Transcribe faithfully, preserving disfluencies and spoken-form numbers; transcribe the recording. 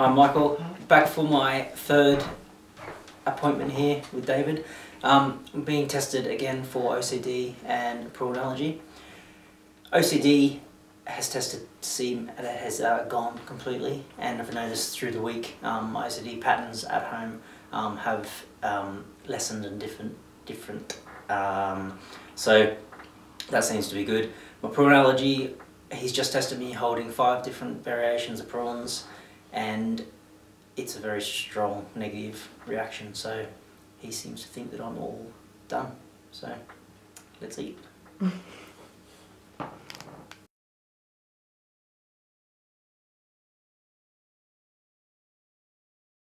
Hi Michael, back for my third appointment here with David. Um, I'm being tested again for O C D and prawn allergy. O C D has tested to see that it has uh, gone completely, and I've noticed through the week um, my O C D patterns at home um, have um, lessened and different. different. Um, so that seems to be good. My prawn allergy, he's just tested me holding five different variations of prawns, and it's a very strong negative reaction, so he seems to think that I'm all done. So, let's eat.